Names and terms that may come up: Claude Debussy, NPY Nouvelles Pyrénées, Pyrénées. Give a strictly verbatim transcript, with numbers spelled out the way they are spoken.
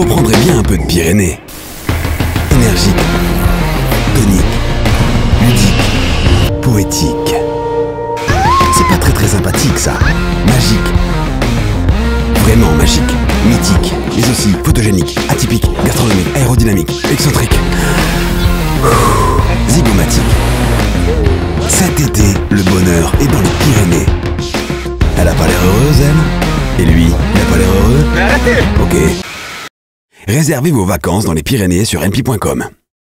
reprendrez bien un peu de Pyrénées. Énergique, tonique, ludique, poétique. C'est pas très très sympathique ça. Magique. Vraiment magique, mythique, mais aussi photogénique, atypique, gastronomique, aérodynamique, excentrique, zygomatique. Cet été, le bonheur est dans les Pyrénées. Elle a pas l'air heureuse, elle? Et lui, il a pas l'air heureux? Mais arrêtez! Ok. Réservez vos vacances dans les Pyrénées sur n p y point com.